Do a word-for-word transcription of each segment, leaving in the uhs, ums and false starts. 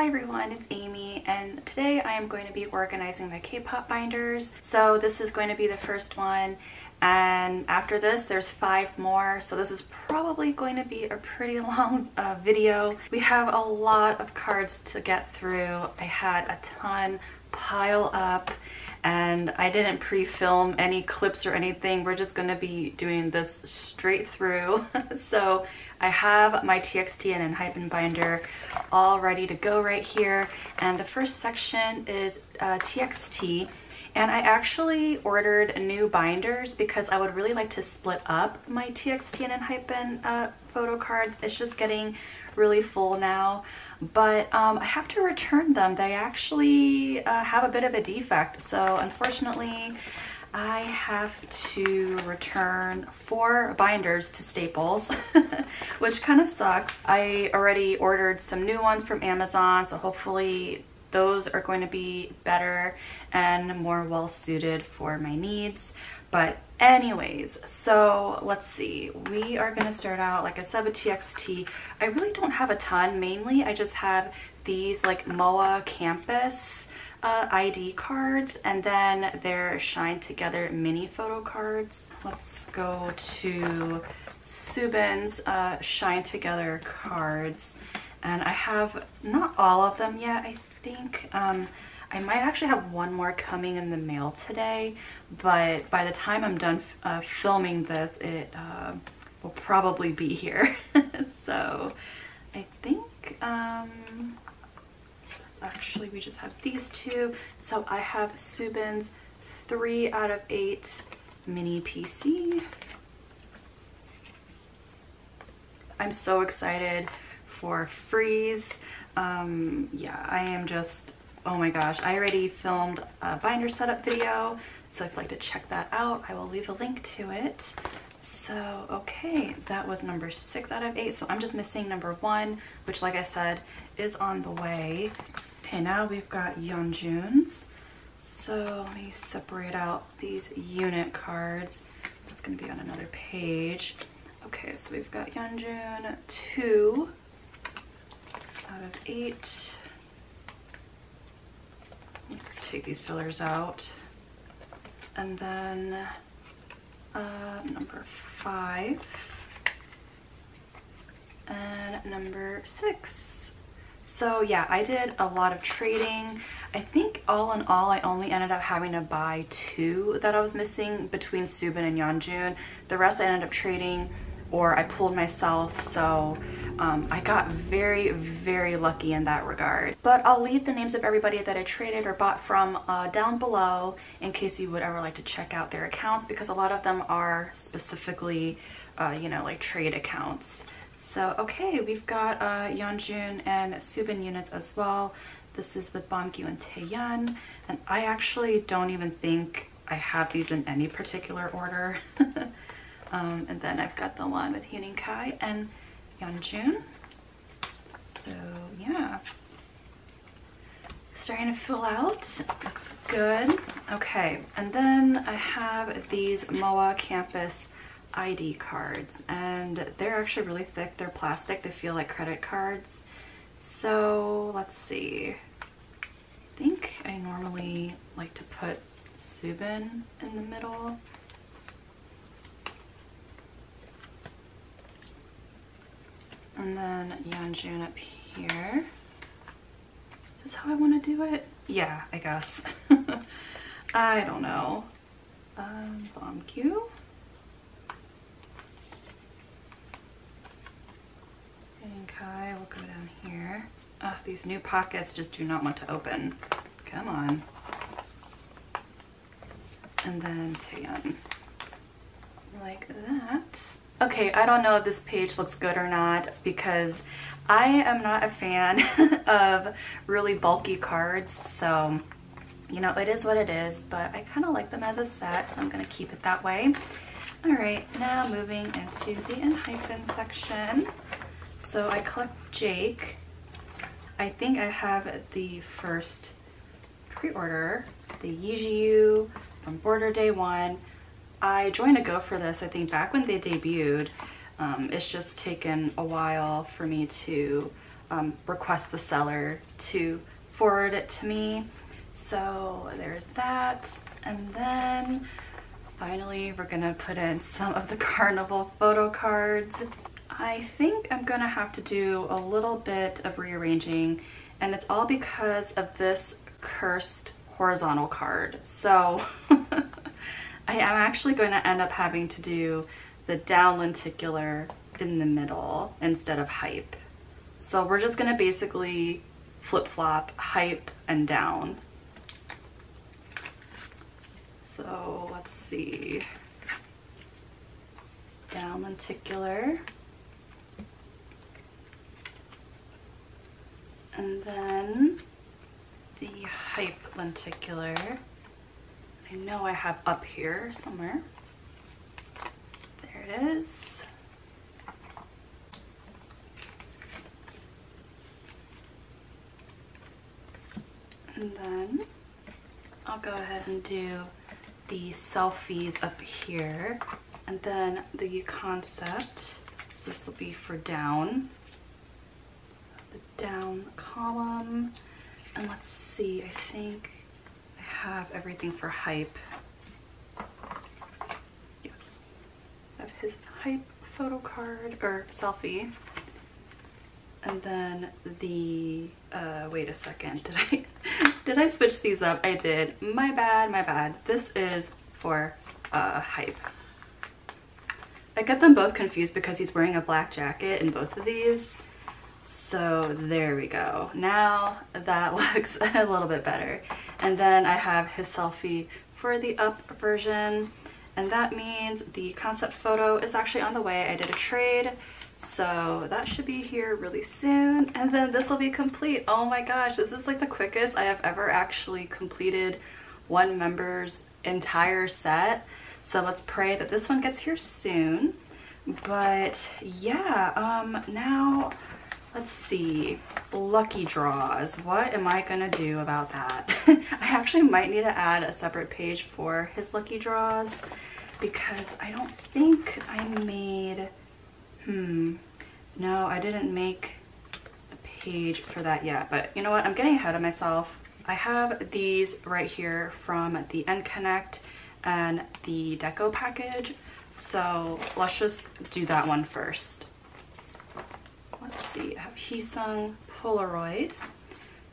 Hi everyone, it's Amy, and today I am going to be organizing my K-pop binders. So this is going to be the first one, and after this there's five more, so this is probably going to be a pretty long uh, video. We have a lot of cards to get through. I had a ton pile up, and I didn't pre-film any clips or anything. We're just going to be doing this straight through. So I have my T X T and Enhypen binder all ready to go right here. And the first section is uh, T X T. And I actually ordered new binders because I would really like to split up my T X T and Enhypen uh, photo cards. It's just getting really full now, but um, I have to return them. They actually uh, have a bit of a defect, so unfortunately I have to return four binders to Staples, which kind of sucks. I already ordered some new ones from Amazon, so hopefully those are going to be better and more well suited for my needs. But anyways, so let's see, we are gonna start out, like I said, with T X T. I really don't have a ton. Mainly I just have these like M O A campus uh, I D cards, and then their Shine Together mini photo cards. Let's go to Subin's uh, Shine Together cards, and I have not all of them yet. I think um, I might actually have one more coming in the mail today, but by the time I'm done uh, filming this, it uh, will probably be here. So I think um, actually we just have these two. So I have Subin's three out of eight mini P C. I'm so excited for Freeze. Um, yeah, I am just, oh my gosh, I already filmed a binder setup video, so if you'd like to check that out, I will leave a link to it. So, okay, that was number six out of eight, so I'm just missing number one, which, like I said, is on the way. Okay, now we've got Yeonjun's. So let me separate out these unit cards. That's going to be on another page. Okay, so we've got Yeonjun two out of eight. Take these fillers out, and then uh, number five and number six. So yeah, I did a lot of trading. I think all in all I only ended up having to buy two that I was missing between Subin and Yeonjun. The rest I ended up trading or I pulled myself, so um, I got very, very lucky in that regard. But I'll leave the names of everybody that I traded or bought from uh, down below in case you would ever like to check out their accounts, because a lot of them are specifically, uh, you know, like trade accounts. So, okay, we've got uh, Yeonjun and Subin units as well. This is with Beomgyu and Taehyun, and I actually don't even think I have these in any particular order. Um, and then I've got the one with Huening Kai and Yeonjun. So yeah, starting to fill out, looks good. Okay, and then I have these M O A campus I D cards, and they're actually really thick. They're plastic, they feel like credit cards. So let's see, I think I normally like to put Subin in the middle. And then Yeonjun up here. Is this how I want to do it? Yeah, I guess. I don't know. Um, Beomgyu. And Kai will go down here. Oh, these new pockets just do not want to open. Come on. And then Taehyun. Like that. Okay, I don't know if this page looks good or not, because I am not a fan of really bulky cards, so, you know, it is what it is, but I kind of like them as a set, so I'm going to keep it that way. All right, now moving into the Enhypen section. So I collect Jake. I think I have the first pre-order, the Yeonjun from Border Day one. I joined a go for this, I think, back when they debuted. Um, it's just taken a while for me to um, request the seller to forward it to me. So there's that. And then finally, we're gonna put in some of the carnival photo cards. I think I'm gonna have to do a little bit of rearranging, and it's all because of this cursed horizontal card. So I am actually going to end up having to do the down lenticular in the middle instead of hype. So we're just gonna basically flip-flop hype and down. So let's see, down lenticular, and then the hype lenticular. I know I have up here somewhere. There it is. And then I'll go ahead and do the selfies up here, and then the concept. So this will be for down, the down column. And let's see, I think I have everything for hype. Yes, I have his hype photo card or selfie, and then the uh wait a second, did I Did I switch these up? I did. My bad, my bad. This is for uh, hype. I got them both confused because he's wearing a black jacket in both of these. So there we go. Now that looks a little bit better. And then I have his selfie for the up version. And that means the concept photo is actually on the way. I did a trade. So that should be here really soon, and then this will be complete. Oh my gosh, this is like the quickest I have ever actually completed one member's entire set. So let's pray that this one gets here soon. But yeah, um, now let's see, lucky draws. What am I gonna do about that? I actually might need to add a separate page for his lucky draws, because I don't think I made Hmm, no, I didn't make a page for that yet, but you know what? I'm getting ahead of myself. I have these right here from the N Connect and the Deco package, so let's just do that one first. Let's see, I have Hee-Sung Polaroid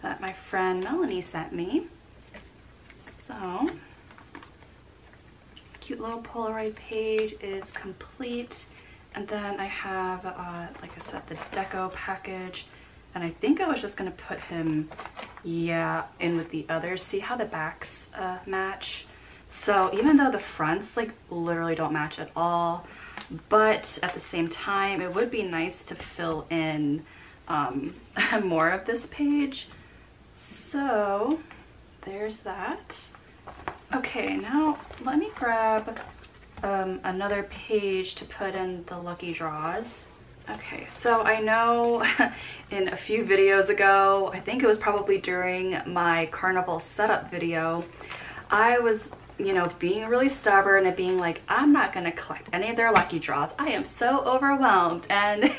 that my friend Melanie sent me. So, cute little Polaroid page is complete. And then I have, uh, like I said, the deco package, and I think I was just gonna put him, yeah, in with the others. See how the backs uh, match? So even though the fronts like literally don't match at all, but at the same time, it would be nice to fill in um, more of this page. So there's that. Okay, now let me grab Um, another page to put in the lucky draws. Okay, so I know in a few videos ago, I think it was probably during my carnival setup video, I was, you know, being really stubborn and being like, I'm not gonna collect any of their lucky draws. I am so overwhelmed, and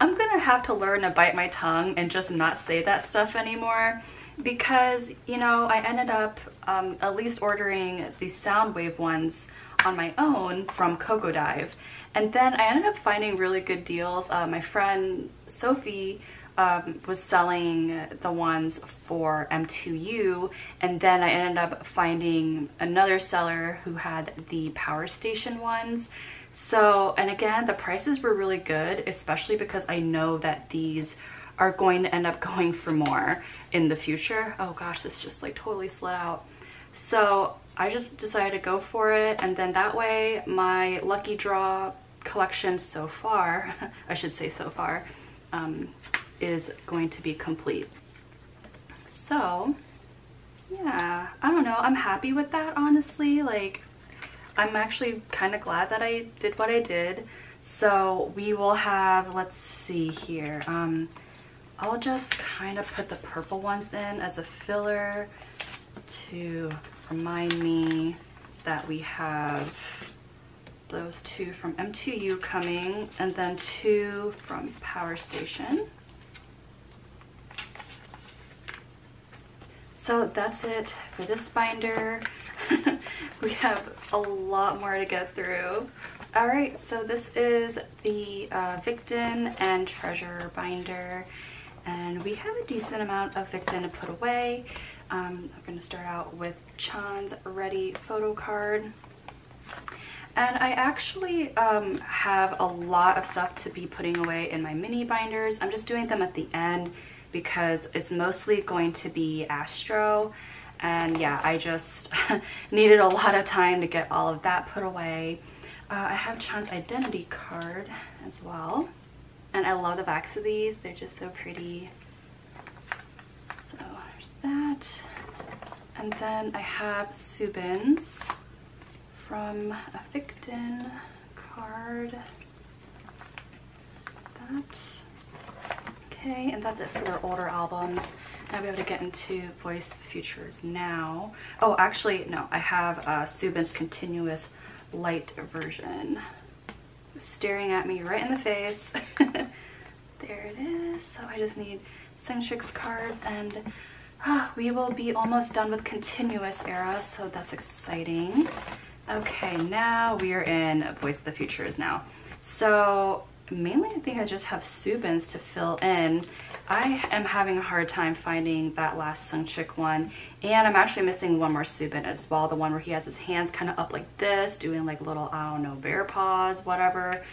I'm gonna have to learn to bite my tongue and just not say that stuff anymore. Because, you know, I ended up um, at least ordering the Soundwave ones on my own from Coco Dive. And then I ended up finding really good deals. Uh, my friend Sophie um, was selling the ones for M two U, and then I ended up finding another seller who had the Power Station ones. So, and again, the prices were really good, especially because I know that these are going to end up going for more in the future. Oh gosh, this just like totally slid out. So I just decided to go for it, and then that way my lucky draw collection so far, I should say so far, um, is going to be complete. So yeah, I don't know, I'm happy with that, honestly. Like, I'm actually kind of glad that I did what I did. So we will have, let's see here, um, I'll just kind of put the purple ones in as a filler to remind me that we have those two from M two U coming, and then two from Power Station. So that's it for this binder. We have a lot more to get through. All right, so this is the uh, Victon and Treasure binder, and we have a decent amount of Victon to put away. Um, I'm going to start out with Chan's Ready photo card. And I actually um, have a lot of stuff to be putting away in my mini binders. I'm just doing them at the end because it's mostly going to be Astro. And yeah, I just needed a lot of time to get all of that put away. Uh, I have Chan's identity card as well. And I love the backs of these. They're just so pretty. So there's that. And then I have Subin's from a Victon card. That. Okay, and that's it for our older albums. Now we have to get into Voice of the Futures Now. Oh, actually, no, I have uh, Subin's continuous light version. Staring at me right in the face. There it is. So I just need Sunshik's cards, and uh, we will be almost done with continuous era, so that's exciting. Okay, now we are in Voice of the Futures Now. So mainly I think I just have Subin's to fill in. I am having a hard time finding that last Sunchik one, and I'm actually missing one more Subin as well, the one where he has his hands kind of up like this, doing like little, I don't know, bear paws, whatever.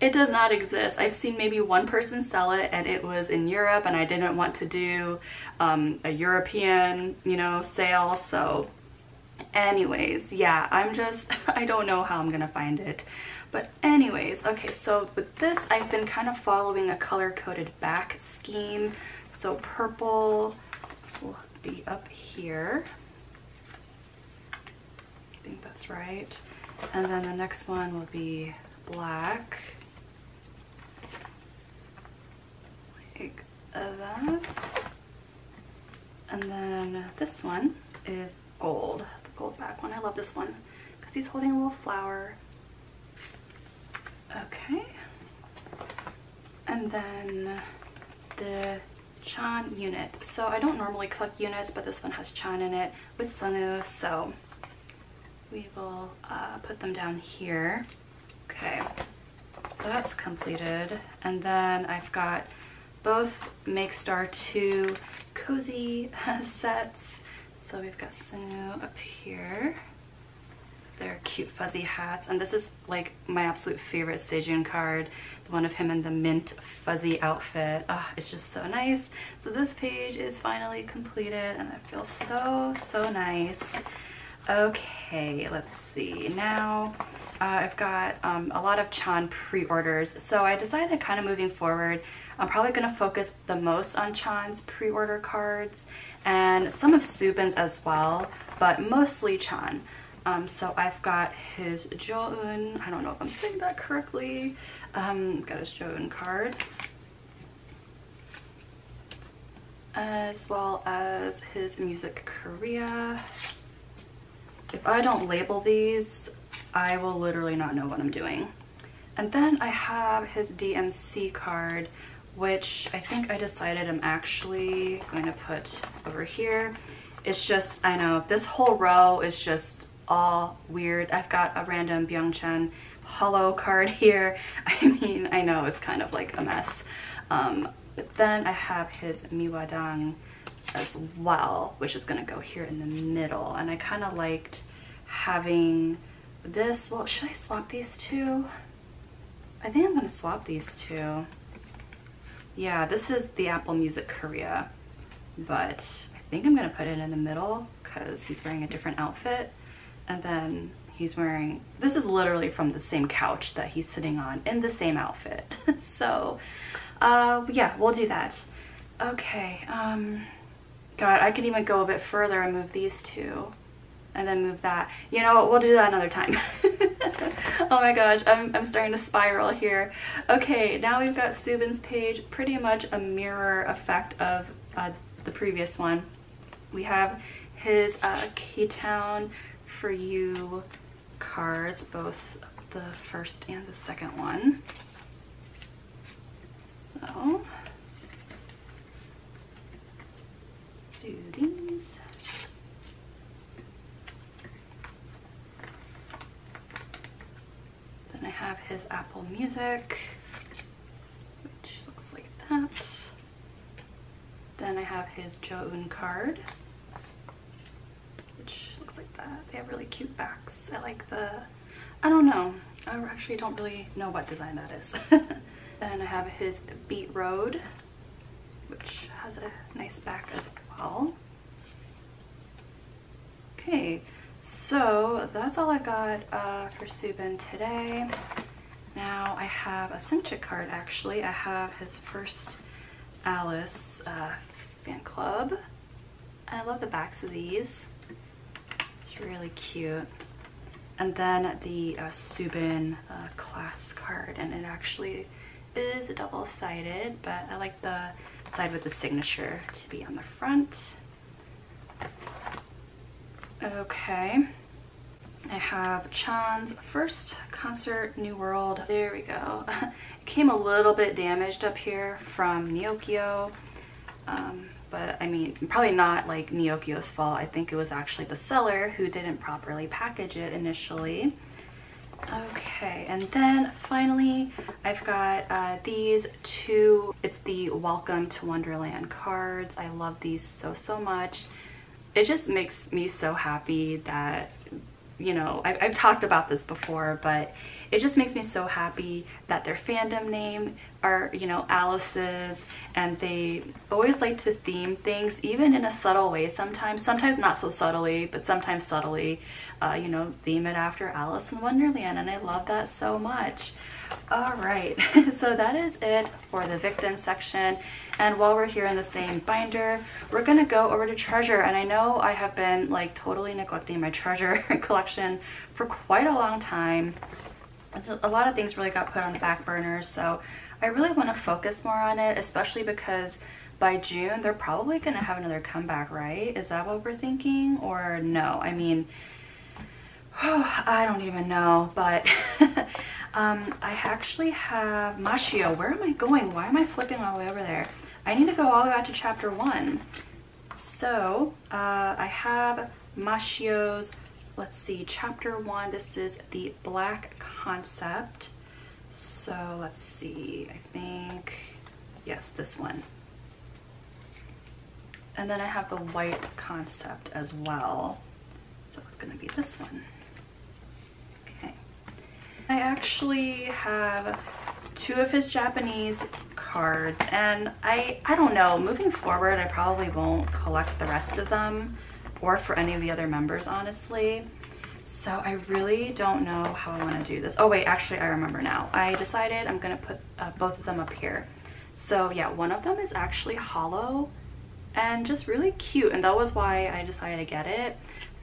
It does not exist. I've seen maybe one person sell it, and it was in Europe, and I didn't want to do um, a European, you know, sale, so anyways, yeah, I'm just, I don't know how I'm gonna find it. But anyways, okay, so with this, I've been kind of following a color-coded back scheme. So purple will be up here. I think that's right. And then the next one will be black. Like that. And then this one is gold, the gold back one. I love this one because he's holding a little flower. Okay, and then the Chan unit. So I don't normally collect units, but this one has Chan in it with Sunwoo, so we will uh, put them down here. Okay, that's completed. And then I've got both Make Star two cozy sets. So we've got Sunwoo up here. Their cute fuzzy hats, and this is like my absolute favorite Sejun card, the one of him in the mint fuzzy outfit. Oh, it's just so nice. So this page is finally completed, and it feels so so nice. Okay, let's see now. uh, I've got um, a lot of Chan pre-orders, so I decided kind of moving forward I'm probably going to focus the most on Chan's pre-order cards and some of Subin's as well, but mostly Chan. Um, so I've got his Joun, I don't know if I'm saying that correctly, um, got his Joun card, as well as his Music Korea. If I don't label these, I will literally not know what I'm doing. And then I have his D M C card, which I think I decided I'm actually going to put over here. It's just, I know, this whole row is just all weird. I've got a random Chan holo card here. I mean, I know it's kind of like a mess. Um, but then I have his Miwadang as well, which is gonna go here in the middle. And I kind of liked having this. Well, should I swap these two? I think I'm gonna swap these two. Yeah, this is the Apple Music Korea, but I think I'm gonna put it in the middle because he's wearing a different outfit. And then he's wearing, this is literally from the same couch that he's sitting on in the same outfit. So uh, yeah, we'll do that. Okay, um, God, I could even go a bit further and move these two and then move that. You know, we'll do that another time. Oh my gosh, I'm, I'm starting to spiral here. Okay, now we've got Subin's page, pretty much a mirror effect of uh, the previous one. We have his uh, Ktown four u for you cards, both the first and the second one. So do these. Then I have his Apple Music, which looks like that. Then I have his Joun card, which looks like that. They have really cute backs. I like the, I don't know. I actually don't really know what design that is. Then I have his Beat Road, which has a nice back as well. Okay, so that's all I got uh, for Subin today. Now I have a Simchik card actually. I have his first Alice uh, fan club. I love the backs of these. It's really cute. And then the uh, Subin uh, class card, and it actually is double-sided, but I like the side with the signature to be on the front. Okay, I have Chan's first concert, New World. There we go. It came a little bit damaged up here from Neokyo, um, but I mean, probably not like Neokyo's fault. I think it was actually the seller who didn't properly package it initially. Okay, and then finally I've got uh, these two. It's the Welcome to Wonderland cards. I love these so so much. It just makes me so happy that, you know, I've, I've talked about this before, but it just makes me so happy that their fandom name are, you know, Alice's, and they always like to theme things, even in a subtle way sometimes, sometimes not so subtly, but sometimes subtly, uh, you know, theme it after Alice in Wonderland, and I love that so much. All right, so that is it for the Victon section, and while we're here in the same binder, we're gonna go over to Treasure, and I know I have been like totally neglecting my Treasure collection for quite a long time. A lot of things really got put on the back burner, so I really want to focus more on it, especially because by June they're probably going to have another comeback, right? Is that what we're thinking, or no? I mean, whew, I don't even know, but um, I actually have Mashio. Where am I going? Why am I flipping all the way over there? I need to go all the way out to chapter one. So uh, I have Mashio's, let's see, chapter one. This is the black concept. So let's see, I think, yes, this one. And then I have the white concept as well. So it's gonna be this one. Okay. I actually have two of his Japanese cards, and I, I don't know, moving forward, I probably won't collect the rest of them, or for any of the other members, honestly. So I really don't know how I want to do this. Oh wait, actually I remember now. I decided I'm gonna put uh, both of them up here. So yeah, one of them is actually hollow and just really cute, and that was why I decided to get it.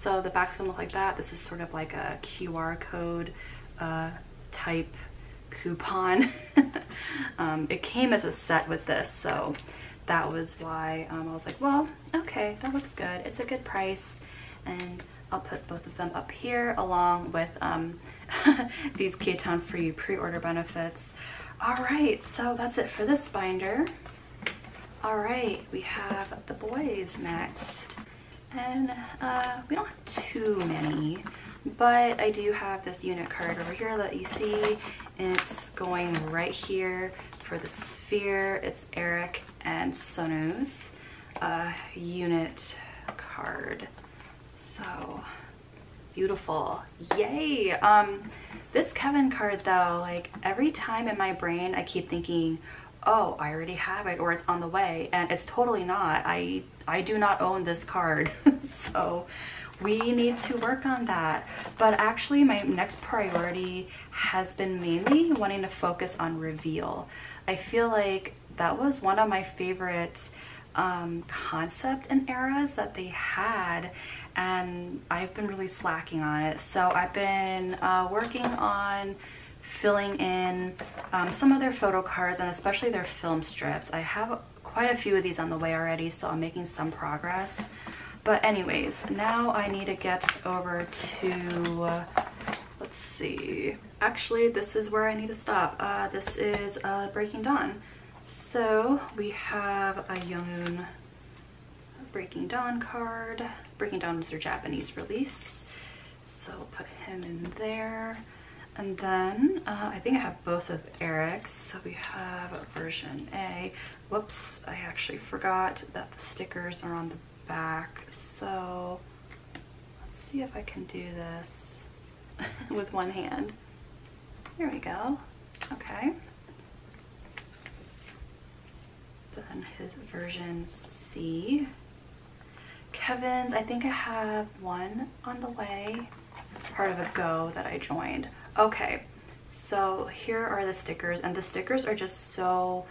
So the back's gonna look like that. This is sort of like a Q R code uh, type coupon. um, it came as a set with this, so that was why um, I was like, well, okay, that looks good. It's a good price, and I'll put both of them up here along with um, these Ktown four U pre-order benefits. All right, so that's it for this binder. All right, we have the boys next. And uh, we don't have too many, but I do have this unit card over here that you see. It's going right here for the sphere. It's Eric and Sunwoo's uh, unit card. So beautiful, yay. Um, this Kevin card though, like every time in my brain I keep thinking, oh, I already have it, or it's on the way, and it's totally not. I, I do not own this card. So we need to work on that. But actually my next priority has been mainly wanting to focus on reveal. I feel like that was one of my favorite um, concept and eras that they had, and I've been really slacking on it. So I've been uh, working on filling in um, some of their photo cards, and especially their film strips. I have quite a few of these on the way already, so I'm making some progress. But anyways, now I need to get over to, uh, let's see. Actually, this is where I need to stop. Uh, this is uh, Breaking Dawn. So we have a Younghoon Breaking Dawn card. Breaking Dawn was their Japanese release, so I'll put him in there. And then uh, I think I have both of Eric's. So we have version A. Whoops, I actually forgot that the stickers are on the back. So let's see if I can do this with one hand. There we go. Okay. Then his version C. Kevin's, I think I have one on the way. Part of a go that I joined. Okay, so here are the stickers, and the stickers are just so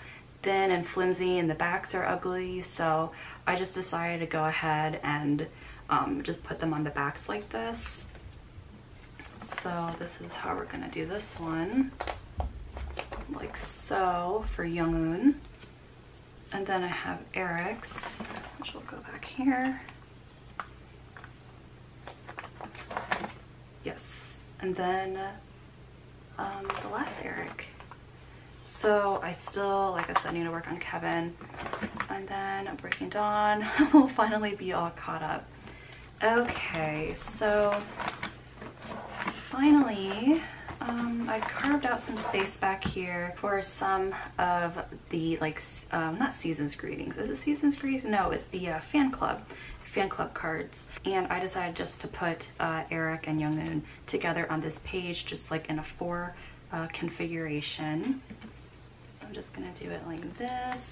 thin and flimsy, and the backs are ugly, so I just decided to go ahead and um, just put them on the backs like this. So this is how we're gonna do this one, like so, for Younghoon. And then I have Eric's, which will go back here. Yes, and then Um, the last Eric. So I still, like I said, need to work on Kevin, and then Breaking Dawn will finally be all caught up. Okay, so finally um, I carved out some space back here for some of the, like, um, not Season's Greetings. Is it Season's Greetings? No, it's the uh, fan club. fan club cards, and I decided just to put uh, Eric and Younghoon together on this page, just like in a four uh, configuration. So I'm just gonna do it like this.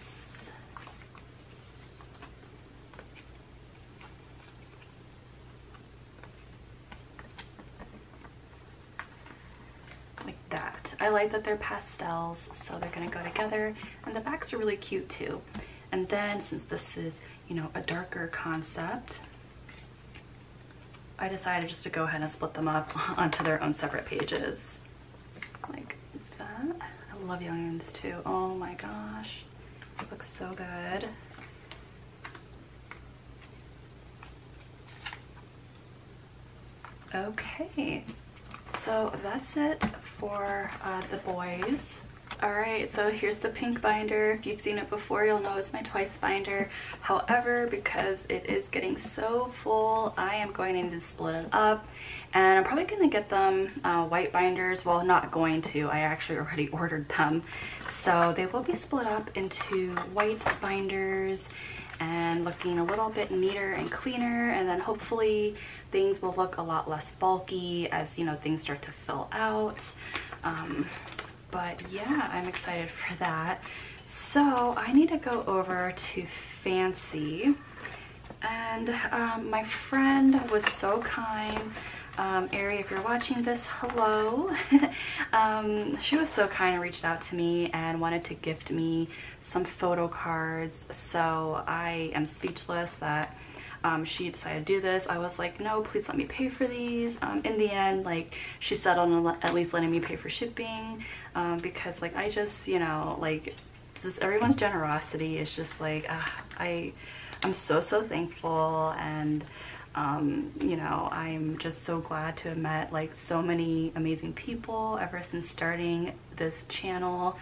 Like that. I like that they're pastels, so they're gonna go together, and the backs are really cute too. And then, since this is, you know, a darker concept, I decided just to go ahead and split them up onto their own separate pages. Like that. I love Younghoon's too. Oh my gosh. It looks so good. Okay. So that's it for uh, the boys. Alright, so here's the pink binder. If you've seen it before, you'll know it's my Twice binder. However, because it is getting so full, I am going to need to split it up. And I'm probably going to get them uh, white binders. Well, not going to. I actually already ordered them. So they will be split up into white binders and looking a little bit neater and cleaner, and then hopefully things will look a lot less bulky as, you know, things start to fill out. Um, But yeah, I'm excited for that. So I need to go over to Fancy. And um, my friend was so kind. Um, Ari, if you're watching this, hello. um, she was so kind and reached out to me and wanted to gift me some photo cards. So I am speechless that Um, she decided to do this. I was like, no, please let me pay for these. Um, in the end, like, she settled on at least letting me pay for shipping, um, because, like, I just, you know, like, just everyone's generosity is just like, uh, I, I'm so, so thankful, and um, you know, I'm just so glad to have met, like, so many amazing people ever since starting this channel.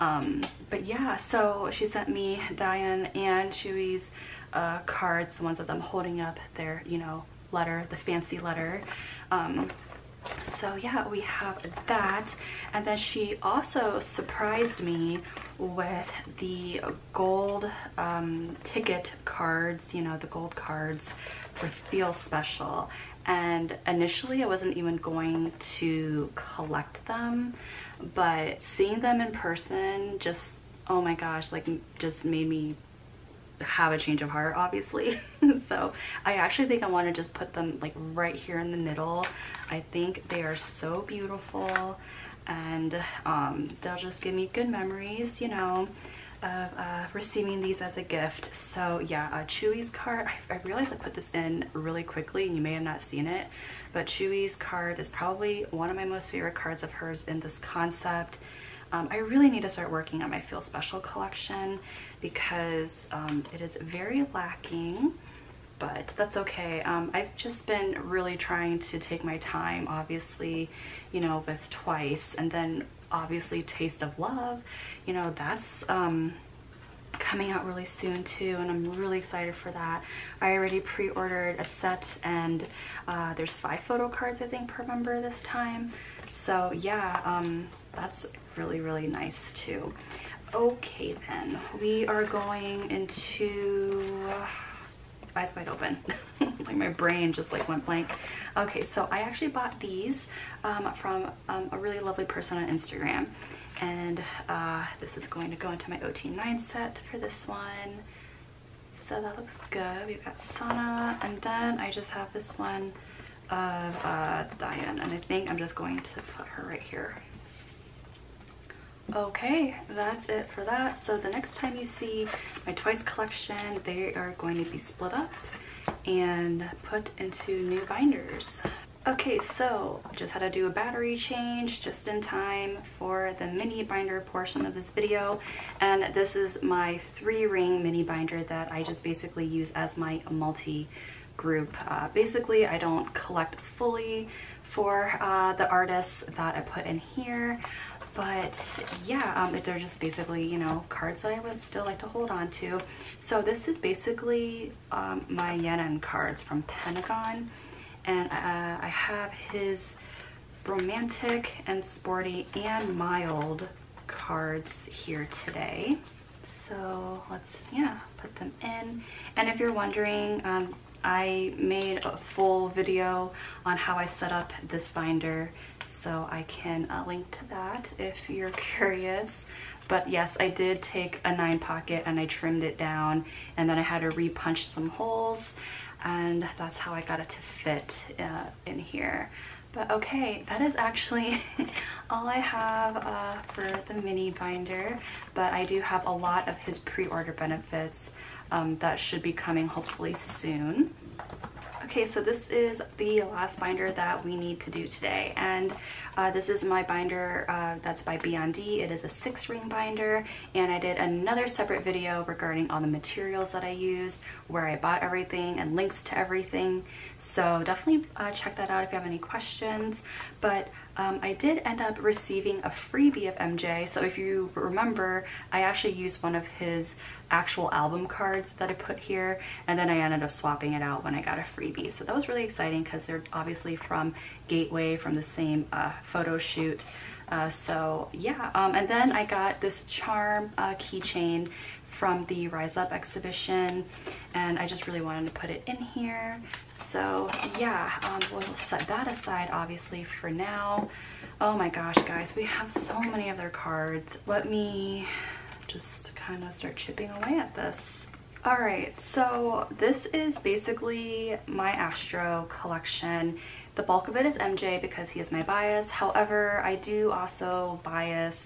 Um, but yeah, so she sent me Diane and Chewy's Uh, cards, the ones of them holding up their, you know, letter, the fancy letter. Um, so yeah, we have that. And then she also surprised me with the gold um, ticket cards, you know, the gold cards for Feel Special. And initially I wasn't even going to collect them, but seeing them in person just, oh my gosh, like, just made me have a change of heart, obviously. So I actually think I want to just put them, like, right here in the middle. I think they are so beautiful, and um, they'll just give me good memories, you know, of uh, receiving these as a gift. So yeah, uh, Chewy's card, I, I realized I put this in really quickly and you may have not seen it, but Chewy's card is probably one of my most favorite cards of hers in this concept. Um, I really need to start working on my Feel Special collection because um, it is very lacking, but that's okay. Um, I've just been really trying to take my time, obviously, you know, with Twice, and then obviously Taste of Love, you know, that's um, coming out really soon too, and I'm really excited for that. I already pre-ordered a set, and uh, there's five photo cards I think per member this time. So yeah, um, that's really, really nice too. Okay, then we are going into uh, eyes wide open. Like my brain just like went blank. Okay, so I actually bought these um, from um, a really lovely person on Instagram, and uh, this is going to go into my O T nine set for this one. So that looks good. We've got Sana, and then I just have this one of uh, Diane, and I think I'm just going to put her right here. Okay, that's it for that. So the next time you see my Twice collection, they are going to be split up and put into new binders. Okay, so just had to do a battery change just in time for the mini binder portion of this video, and this is my three ring mini binder that I just basically use as my multi group. Uh, basically, I don't collect fully for uh, the artists that I put in here. But yeah, um, they're just basically, you know, cards that I would still like to hold on to. So this is basically um, my Yeonjun cards from Pentagon. And uh, I have his romantic and sporty and mild cards here today. So let's, yeah, put them in. And if you're wondering, um, I made a full video on how I set up this binder, so I can uh, link to that if you're curious. But yes, I did take a nine pocket and I trimmed it down, and then I had to re-punch some holes, and that's how I got it to fit uh, in here. But okay, that is actually all I have uh, for the mini binder, but I do have a lot of his pre-order benefits um, that should be coming hopefully soon. Okay, so this is the last binder that we need to do today, and uh, this is my binder uh, that's by Be:OND. It is a six ring binder, and I did another separate video regarding all the materials that I use, where I bought everything, and links to everything, so definitely uh, check that out if you have any questions. But Um, I did end up receiving a freebie of M J, so if you remember, I actually used one of his actual album cards that I put here, and then I ended up swapping it out when I got a freebie. So that was really exciting because they're obviously from Gateway, from the same uh, photo shoot. Uh, so yeah, um, and then I got this charm uh, keychain from the Rise Up exhibition, and I just really wanted to put it in here. So yeah, um, we'll set that aside obviously for now. Oh my gosh, guys, we have so many of their cards. Let me just kind of start chipping away at this. All right, so this is basically my Astro collection. The bulk of it is M J because he is my bias. However, I do also bias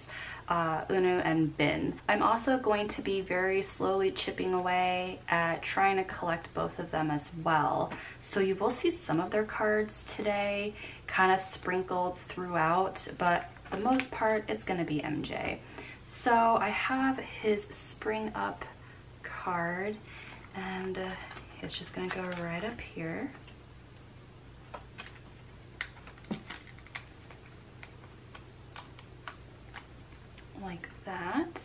Uh, Unu and Bin. I'm also going to be very slowly chipping away at trying to collect both of them as well. So you will see some of their cards today kind of sprinkled throughout, but for the most part it's going to be M J. So I have his Spring Up card, and uh, it's just going to go right up here. Like that.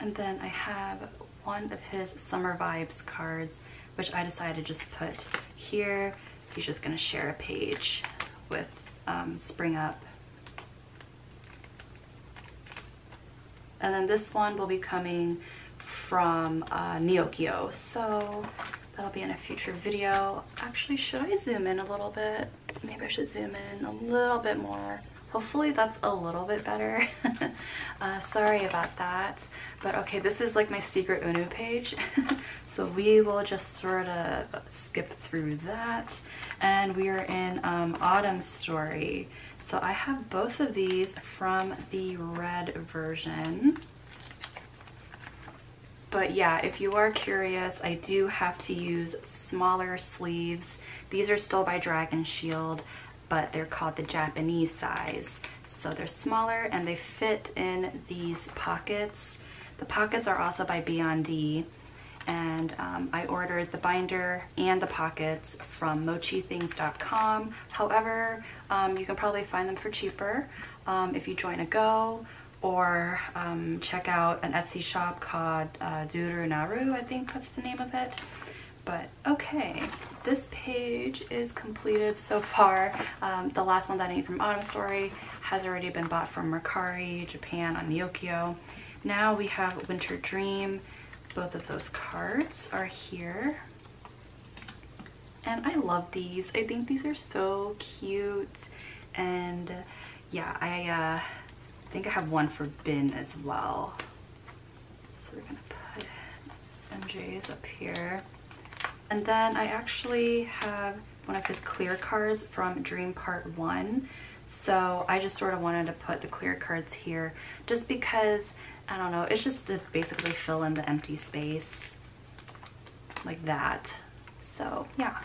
And then I have one of his Summer Vibes cards, which I decided to just put here. He's just gonna share a page with um, Spring Up. And then this one will be coming from uh, Neokyo, so that'll be in a future video. Actually, should I zoom in a little bit? Maybe I should zoom in a little bit more. Hopefully that's a little bit better. uh, sorry about that. But okay, this is like my secret Unu page. So we will just sort of skip through that. And we are in um, Autumn Story. So I have both of these from the red version. But yeah, if you are curious, I do have to use smaller sleeves. These are still by Dragon Shield, but they're called the Japanese size. So they're smaller and they fit in these pockets. The pockets are also by Be:OND, and um, I ordered the binder and the pockets from mochi things dot com. However, um, you can probably find them for cheaper um, if you join a go or um, check out an Etsy shop called uh, Durunaru, I think that's the name of it. But okay, this page is completed so far. Um, the last one that I need from Autumn Story has already been bought from Mercari, Japan, on Neokyo. Now we have Winter Dream. Both of those cards are here. And I love these. I think these are so cute. And yeah, I uh, think I have one for Bin as well. So we're gonna put M J's up here. And then I actually have one of his clear cards from Dream Part one. So I just sort of wanted to put the clear cards here just because, I don't know, it's just to basically fill in the empty space like that. So yeah,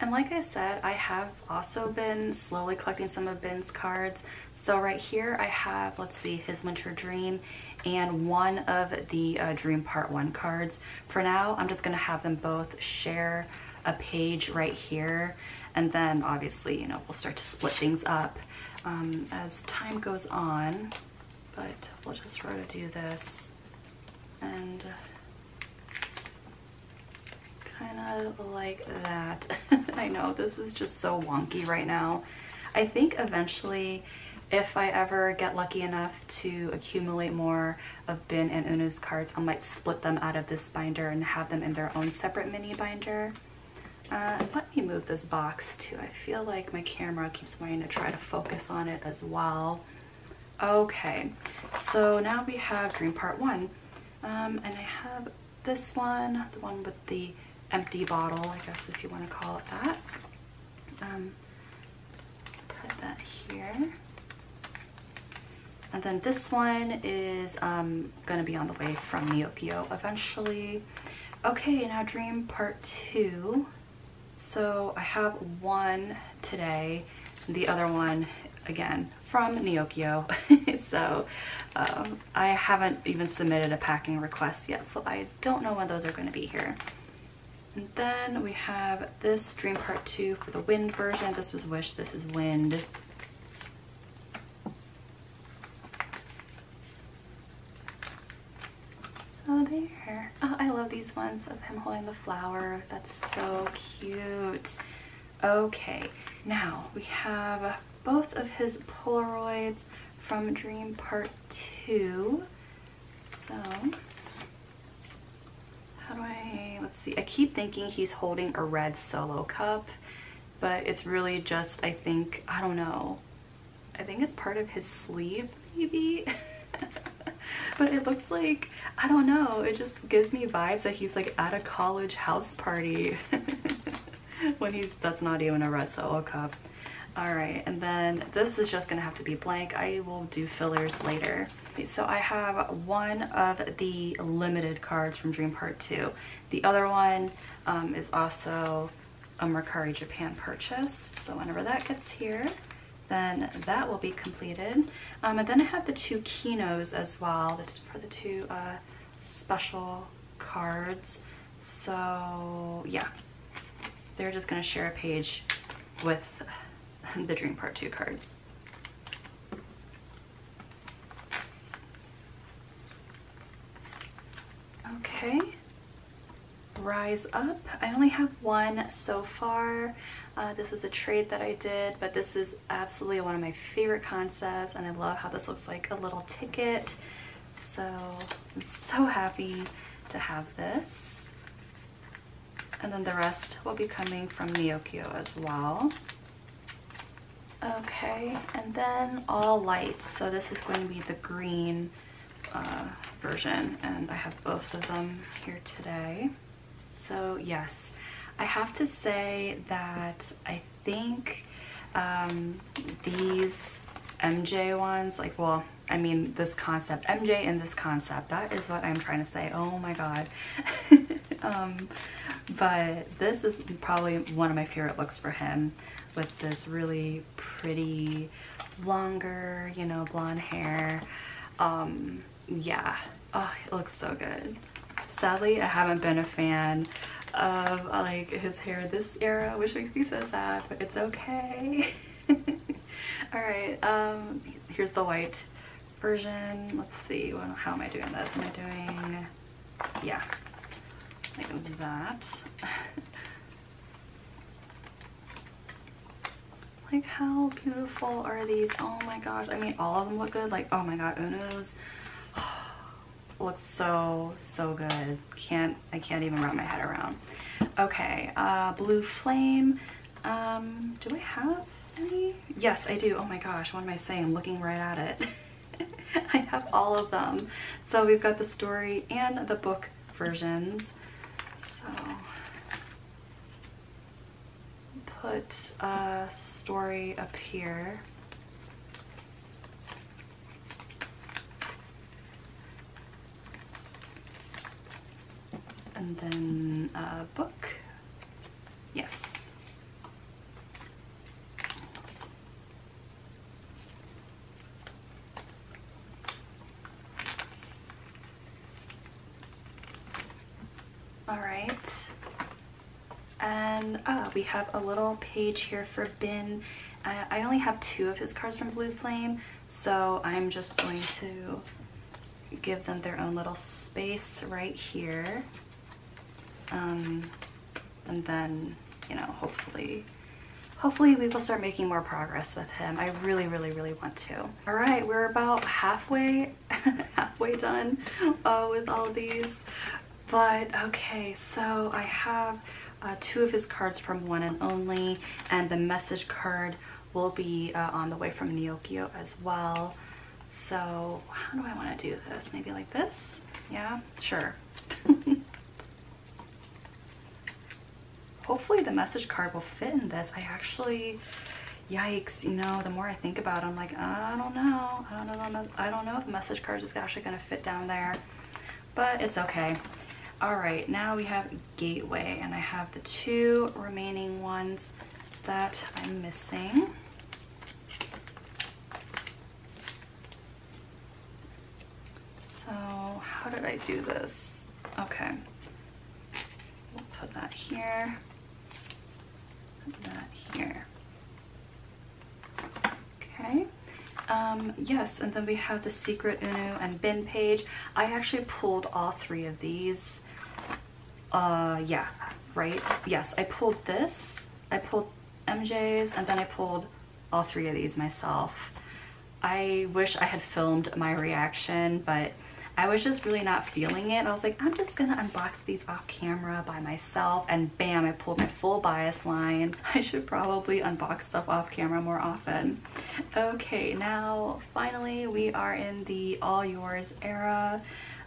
and like I said, I have also been slowly collecting some of Bin's cards. So right here I have, let's see, his Winter Dream and one of the uh, Dream Part one cards. For now, I'm just gonna have them both share a page right here, and then obviously, you know, we'll start to split things up um, as time goes on. But we'll just sort of do this and kind of like that. I know this is just so wonky right now. I think eventually, if I ever get lucky enough to accumulate more of Bin and Unu's cards, I might split them out of this binder and have them in their own separate mini binder. Uh, let me move this box too. I feel like my camera keeps wanting to try to focus on it as well. Okay, so now we have Dream Part one. Um, and I have this one, the one with the empty bottle, I guess, if you want to call it that. Um, put that here. And then this one is um, going to be on the way from Neokyo eventually. Okay, now Dream Part two. So I have one today, the other one again from Neokyo. So um, I haven't even submitted a packing request yet, so I don't know when those are going to be here. And then we have this Dream Part two for the Wind version. This was Wish, this is Wind. So there. Oh, I love these ones of him holding the flower. That's so cute. Okay, now we have both of his Polaroids from Dream Part two. So how do I, let's see, I keep thinking he's holding a red solo cup, but it's really just, I think, I don't know, I think it's part of his sleeve maybe? But it looks like, I don't know, it just gives me vibes that he's like at a college house party. When he's, that's not even a red solo cup. All right, and then this is just gonna have to be blank. I will do fillers later. So I have one of the limited cards from Dream Part two. The other one um, is also a Mercari Japan purchase. So whenever that gets here, then that will be completed. Um, and then I have the two Kinos as well for the two uh, special cards. So yeah, they're just gonna share a page with the Dream Part two cards. Okay, Rise Up. I only have one so far. Uh, this was a trade that I did, but this is absolutely one of my favorite concepts, and I love how this looks like a little ticket. So I'm so happy to have this. And then the rest will be coming from Neokyo as well. Okay, and then All Lights. So this is going to be the green uh, version, and I have both of them here today. So yes, I have to say that I think um, these M J ones, like, well, I mean this concept, M J and this concept, that is what I'm trying to say. Oh my god. um, but this is probably one of my favorite looks for him, with this really pretty longer, you know, blonde hair. Um, yeah, oh, it looks so good. Sadly, I haven't been a fan of like his hair this era, which makes me so sad, but it's okay. All right, um, here's the white version. Let's see, well, how am I doing this? Am I doing, yeah, like that. Like, how beautiful are these? Oh my gosh, I mean, all of them look good. Like, oh my god, Unu's looks so, so good. Can't, I can't even wrap my head around. Okay, uh, Blue Flame. Um, do I have any? Yes, I do. Oh my gosh, what am I saying? I'm looking right at it. I have all of them. So we've got the story and the book versions. So, put a story up here. And then a book. Yes. All right. And oh, we have a little page here for Bin. Uh, I only have two of his cards from Blue Flame, so I'm just going to give them their own little space right here. Um, and then, you know, hopefully, hopefully we will start making more progress with him. I really, really, really want to. All right, we're about halfway, halfway done uh, with all these. But okay, so I have uh, two of his cards from One and Only, and the message card will be uh, on the way from Neokyo as well. So how do I want to do this? Maybe like this? Yeah, sure. Hopefully the message card will fit in this. I actually, yikes, you know, the more I think about it, I'm like, I don't know. I don't know, I don't know if the message card is actually gonna fit down there, but it's okay. All right, now we have Gateway, and I have the two remaining ones that I'm missing. So how did I do this? Okay, we'll put that here. That here. Okay. Um, yes, and then we have the Secret Unu and Bin page. I actually pulled all three of these. Uh, yeah, right? Yes, I pulled this. I pulled M J's, and then I pulled all three of these myself. I wish I had filmed my reaction, but I was just really not feeling it. I was like, I'm just gonna unbox these off camera by myself, and bam, I pulled my full bias line. I should probably unbox stuff off camera more often. Okay, now finally we are in the all yours era.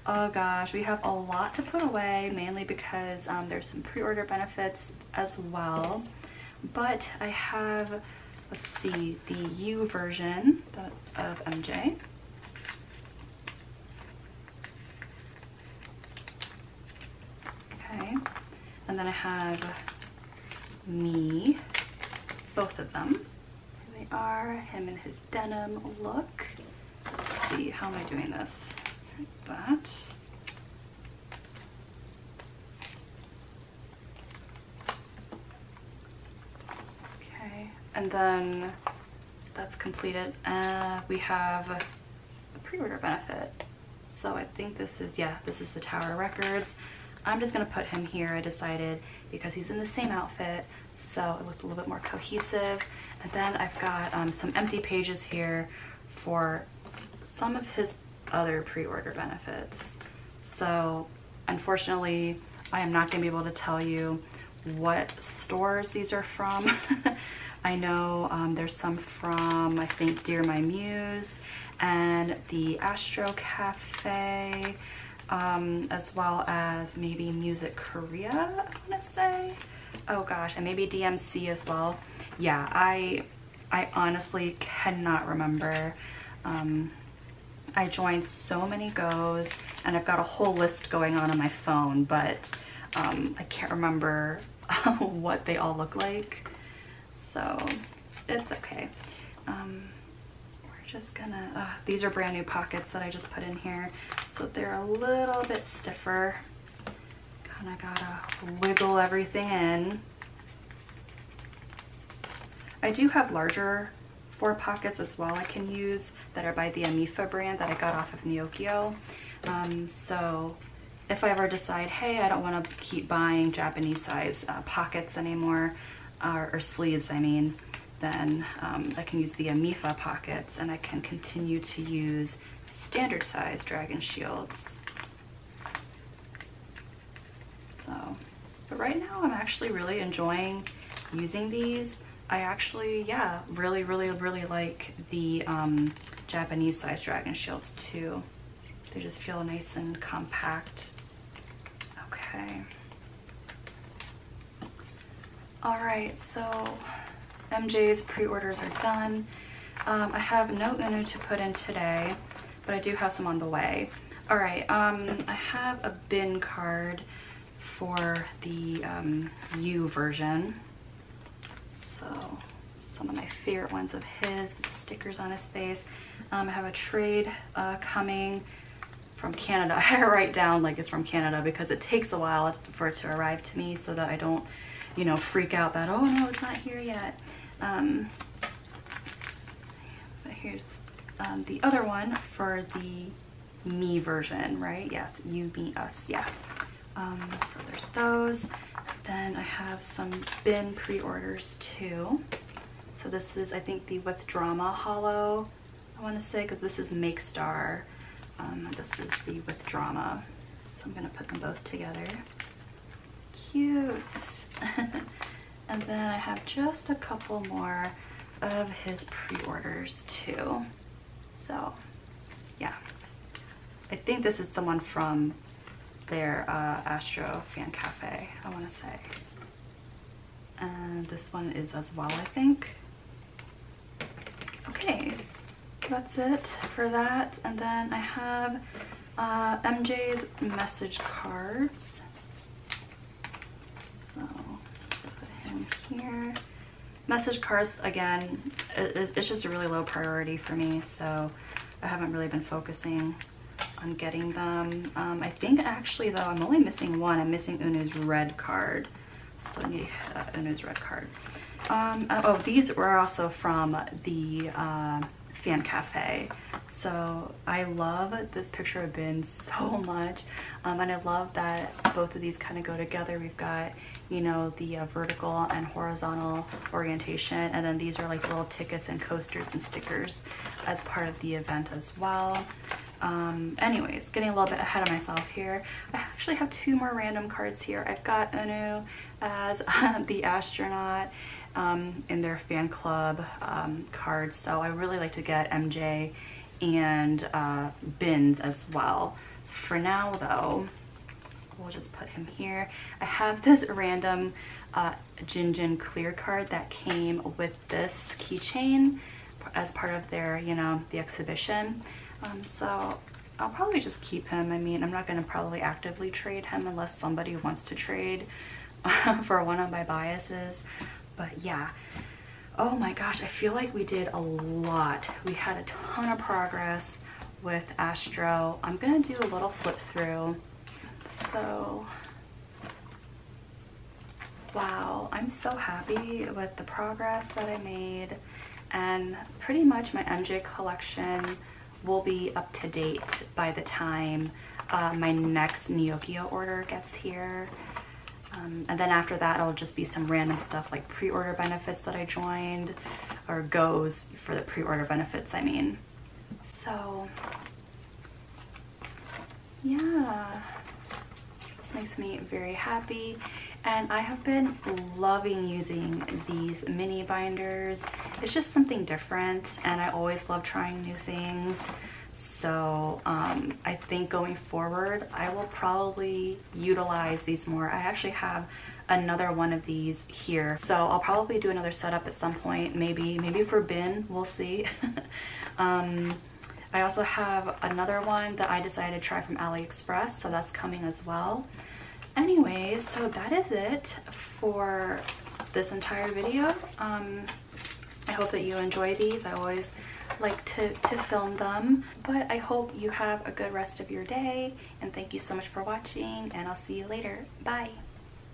Oh gosh, we have a lot to put away, mainly because um, there's some pre-order benefits as well. But I have, let's see, the U version of M J. Okay, and then I have me, both of them. Here they are, him in his denim look. Let's see, how am I doing this? Like that. Okay, and then that's completed. Uh, we have a pre-order benefit. So I think this is, yeah, this is the Tower Records. I'm just gonna put him here, I decided, because he's in the same outfit, so it looks a little bit more cohesive. And then I've got um, some empty pages here for some of his other pre-order benefits. So unfortunately, I am not gonna be able to tell you what stores these are from. I know um, there's some from, I think, Dear My Muse and the Astro Cafe. Um, as well as maybe Music Korea, I want to say. Oh gosh, and maybe D M C as well. Yeah, I I honestly cannot remember. Um, I joined so many goes, and I've got a whole list going on on my phone, but um, I can't remember what they all look like. So it's okay. Um, just gonna, uh, these are brand new pockets that I just put in here, so they're a little bit stiffer. Kinda gotta wiggle everything in. I do have larger four pockets as well I can use that are by the Amifa brand that I got off of Neokyo. Um, so if I ever decide, hey, I don't want to keep buying Japanese size uh, pockets anymore, uh, or sleeves, I mean, then um, I can use the Amifa pockets and I can continue to use standard size dragon shields. So, but right now I'm actually really enjoying using these. I actually, yeah, really, really, really like the um, Japanese size dragon shields too. They just feel nice and compact. Okay. All right, so M J's pre-orders are done. Um, I have no Unu to put in today, but I do have some on the way. All right, um, I have a Bin card for the um, U version. So some of my favorite ones of his, with the stickers on his face. Um, I have a trade uh, coming from Canada. I had to write down like it's from Canada because it takes a while for it to arrive to me so that I don't, you know, freak out that, oh no, it's not here yet. Um, but here's um, the other one for the me version, right? Yes, you, me, us, yeah. Um, so there's those. Then I have some Bin pre-orders too. So this is, I think, the With Drama Holo, I want to say, because this is Make Star. Um, this is the With Drama. So I'm going to put them both together. Cute. And then I have just a couple more of his pre-orders too. So, yeah. I think this is the one from their uh, Astro Fan Cafe, I want to say. And this one is as well, I think. Okay, that's it for that. And then I have uh, M J's message cards. So, put him here. Message cards, again, it, it's just a really low priority for me, so I haven't really been focusing on getting them. Um, I think actually though, I'm only missing one. I'm missing Unu's red card. Still need uh, Unu's red card. Um, uh, oh, these were also from the uh, Fan Cafe. So I love this picture of Bin so much. Um, and I love that both of these kind of go together. We've got, you know, the uh, vertical and horizontal orientation. And then these are like little tickets and coasters and stickers as part of the event as well. Um, anyways, getting a little bit ahead of myself here. I actually have two more random cards here. I've got Unu as uh, the astronaut um, in their fan club um, cards. So I really like to get M J and uh, Bin's as well. For now though, we'll just put him here. I have this random uh, Jinjin clear card that came with this keychain as part of their, you know, the exhibition. Um, so I'll probably just keep him. I mean, I'm not going to probably actively trade him unless somebody wants to trade for one of my biases. But yeah, oh my gosh, I feel like we did a lot. We had a ton of progress with Astro. I'm going to do a little flip through. So, wow, I'm so happy with the progress that I made. And pretty much my M J collection will be up to date by the time uh, my next Neokyo order gets here. Um, and then after that, it'll just be some random stuff like pre-order benefits that I joined, or goes for the pre-order benefits, I mean. So, yeah, this makes me very happy. And I have been loving using these mini binders. It's just something different, and I always love trying new things. So um, I think going forward, I will probably utilize these more. I actually have another one of these here. So I'll probably do another setup at some point, maybe, maybe for Bin, we'll see. um, I also have another one that I decided to try from AliExpress, so that's coming as well. Anyways, so that is it for this entire video. Um, I hope that you enjoy these. I always like to, to film them, but I hope you have a good rest of your day, and thank you so much for watching, and I'll see you later. Bye.